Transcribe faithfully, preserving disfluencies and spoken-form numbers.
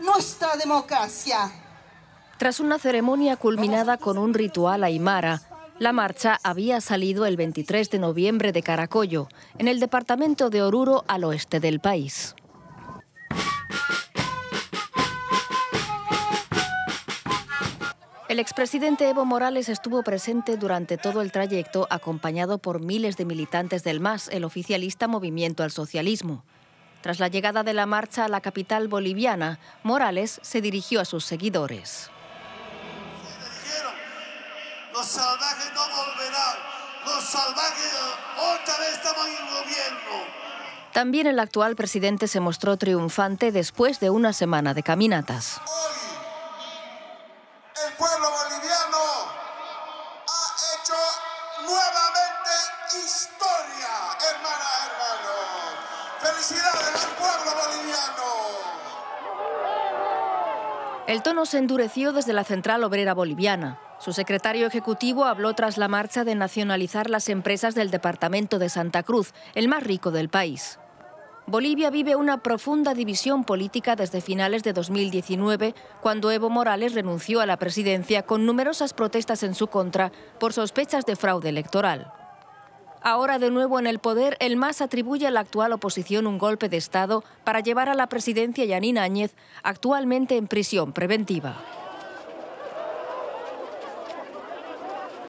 Nuestra democracia. Tras una ceremonia culminada con un ritual aimara, la marcha había salido el veintitrés de noviembre de Caracollo, en el departamento de Oruro, al oeste del país. El expresidente Evo Morales estuvo presente durante todo el trayecto, acompañado por miles de militantes del M A S, el oficialista Movimiento al Socialismo. Tras la llegada de la marcha a la capital boliviana, Morales se dirigió a sus seguidores. Los salvajes no volverán, los salvajes otra vez estamos en el gobierno. También el actual presidente se mostró triunfante después de una semana de caminatas. El pueblo boliviano ha hecho nuevamente historia, hermanas, hermanos. ¡Felicidades al pueblo boliviano! El tono se endureció desde la Central Obrera Boliviana. Su secretario ejecutivo habló tras la marcha de nacionalizar las empresas del departamento de Santa Cruz, el más rico del país. Bolivia vive una profunda división política desde finales de dos mil diecinueve, cuando Evo Morales renunció a la presidencia con numerosas protestas en su contra por sospechas de fraude electoral. Ahora de nuevo en el poder, el M A S atribuye a la actual oposición un golpe de Estado para llevar a la presidencia a Jeanine Áñez, actualmente en prisión preventiva.